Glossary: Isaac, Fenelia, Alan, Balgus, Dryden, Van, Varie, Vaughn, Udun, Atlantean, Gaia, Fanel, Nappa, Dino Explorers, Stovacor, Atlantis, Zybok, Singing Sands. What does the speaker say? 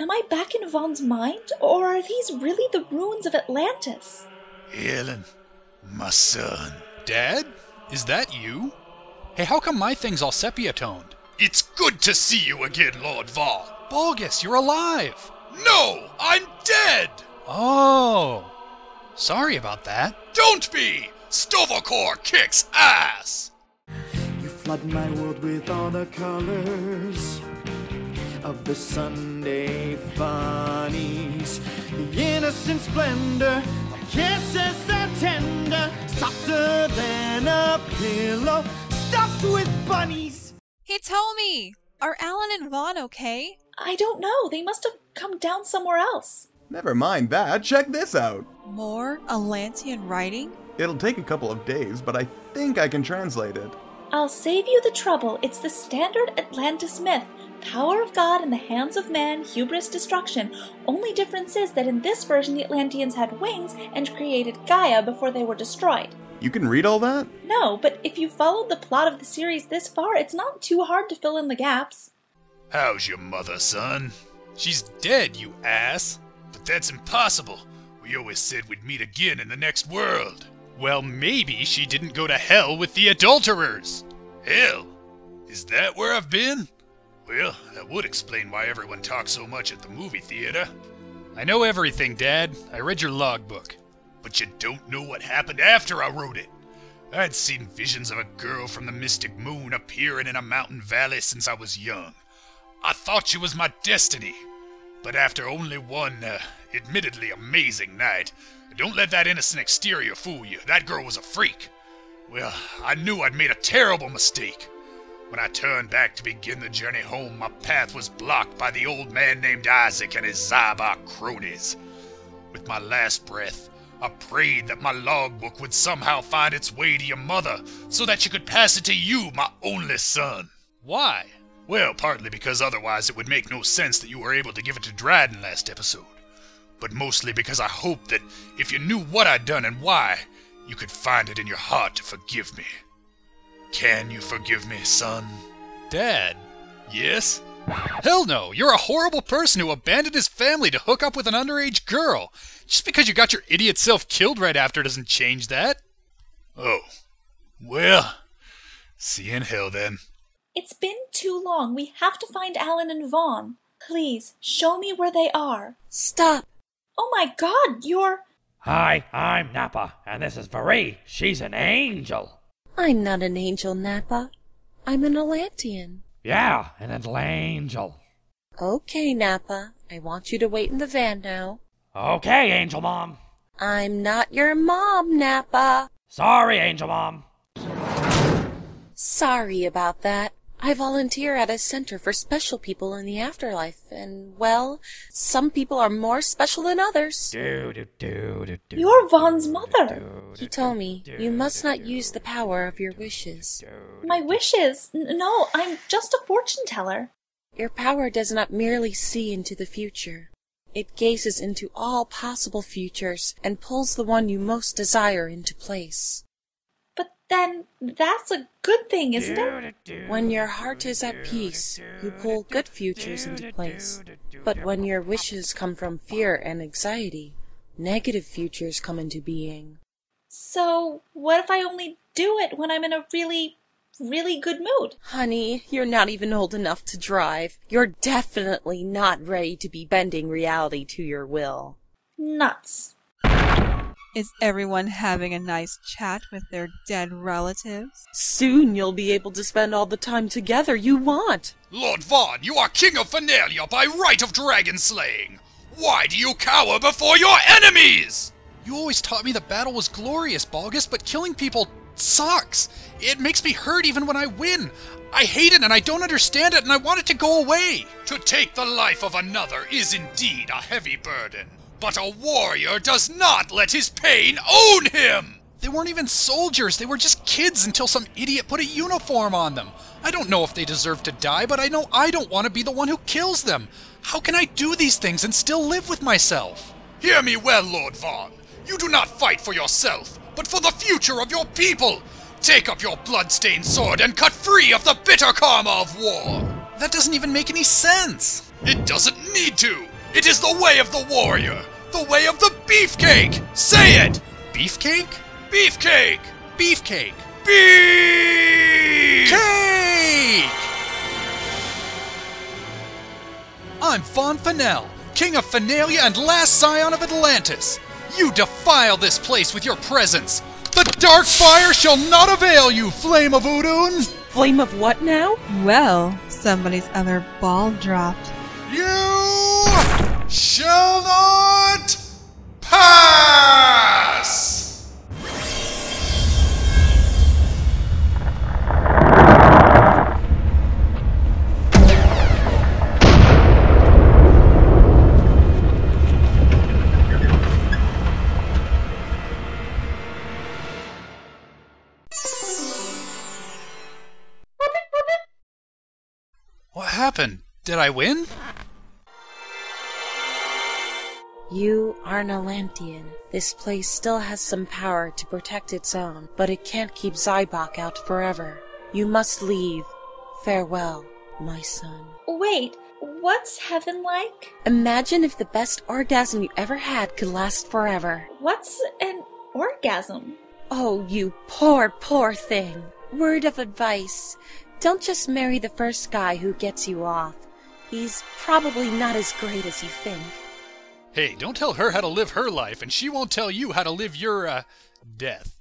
Am I back in Vaughn's mind, or are these really the ruins of Atlantis? Alan, my son. Dad? Is that you? Hey, how come my thing's all sepia-toned? It's good to see you again, Lord Vaughn. Balgus, you're alive! No! I'm dead! Oh. Sorry about that. Don't be! Stovacor kicks ass! You flood my world with all the colors of the Sunday funnies. The innocent splendor, the kisses are tender, softer than a pillow stuffed with bunnies. Hey, tell me! Are Alan and Vaughn okay? I don't know. They must have come down somewhere else. Never mind that. Check this out. More Atlantean writing? It'll take a couple of days, but I think I can translate it. I'll save you the trouble. It's the standard Atlantis myth. Power of God in the hands of man, hubris, destruction. Only difference is that in this version the Atlanteans had wings and created Gaia before they were destroyed. You can read all that? No, but if you followed the plot of the series this far, it's not too hard to fill in the gaps. How's your mother, son? She's dead, you ass. But that's impossible. We always said we'd meet again in the next world. Well, maybe she didn't go to hell with the adulterers. Hell? Is that where I've been? Well, that would explain why everyone talks so much at the movie theater. I know everything, Dad. I read your logbook. But you don't know what happened after I wrote it. I'd seen visions of a girl from the mystic moon appearing in a mountain valley since I was young. I thought she was my destiny. But after only one, admittedly amazing night, don't let that innocent exterior fool you. That girl was a freak. Well, I knew I'd made a terrible mistake. When I turned back to begin the journey home, my path was blocked by the old man named Isaac and his Zybok cronies. With my last breath, I prayed that my logbook would somehow find its way to your mother, so that she could pass it to you, my only son. Why? Well, partly because otherwise it would make no sense that you were able to give it to Dryden last episode. But mostly because I hoped that if you knew what I'd done and why, you could find it in your heart to forgive me. Can you forgive me, son? Dad? Yes? Hell no! You're a horrible person who abandoned his family to hook up with an underage girl! Just because you got your idiot self killed right after doesn't change that! Oh. Well. See you in hell, then. It's been too long. We have to find Alan and Vaughn. Please, show me where they are. Stop! Oh my God, you're... Hi, I'm Nappa, and this is Varie. She's an angel! I'm not an angel, Nappa. I'm an Atlantean. Yeah, an Atlangel. Okay, Nappa. I want you to wait in the van now. Okay, Angel Mom. I'm not your mom, Nappa. Sorry, Angel Mom. Sorry about that. I volunteer at a center for special people in the afterlife, and, well, some people are more special than others. You're Vaughn's mother. He told me you must not use the power of your wishes. My wishes? No, I'm just a fortune teller. Your power does not merely see into the future. It gazes into all possible futures and pulls the one you most desire into place. Then that's a good thing, isn't it? When your heart is at peace, you pull good futures into place. But when your wishes come from fear and anxiety, negative futures come into being. So what if I only do it when I'm in a really, really good mood? Honey, you're not even old enough to drive. You're definitely not ready to be bending reality to your will. Nuts. Is everyone having a nice chat with their dead relatives? Soon you'll be able to spend all the time together you want. Lord Vaughn, you are king of Fenelia by right of dragon slaying. Why do you cower before your enemies? You always taught me the battle was glorious, Balgus, but killing people sucks. It makes me hurt even when I win. I hate it and I don't understand it and I want it to go away. To take the life of another is indeed a heavy burden. But a warrior does not let his pain own him! They weren't even soldiers, they were just kids until some idiot put a uniform on them. I don't know if they deserve to die, but I know I don't want to be the one who kills them. How can I do these things and still live with myself? Hear me well, Lord Vaughn. You do not fight for yourself, but for the future of your people! Take up your blood-stained sword and cut free of the bitter karma of war! That doesn't even make any sense! It doesn't need to! It is the way of the warrior! The way of the beefcake! Say it! Beefcake? Beefcake! Beefcake! Beefcake! I'm Vaughn Fanel, king of Fenelia and last scion of Atlantis! You defile this place with your presence! The dark fire shall not avail you, flame of Udun! Flame of what now? Well, somebody's other ball dropped. You shall not pass! What happened? Did I win? You are an Atlantean. This place still has some power to protect its own, but it can't keep Zybok out forever. You must leave. Farewell, my son. Wait, what's heaven like? Imagine if the best orgasm you ever had could last forever. What's an orgasm? Oh, you poor, poor thing. Word of advice. Don't just marry the first guy who gets you off. He's probably not as great as you think. Hey, don't tell her how to live her life, and she won't tell you how to live your, death.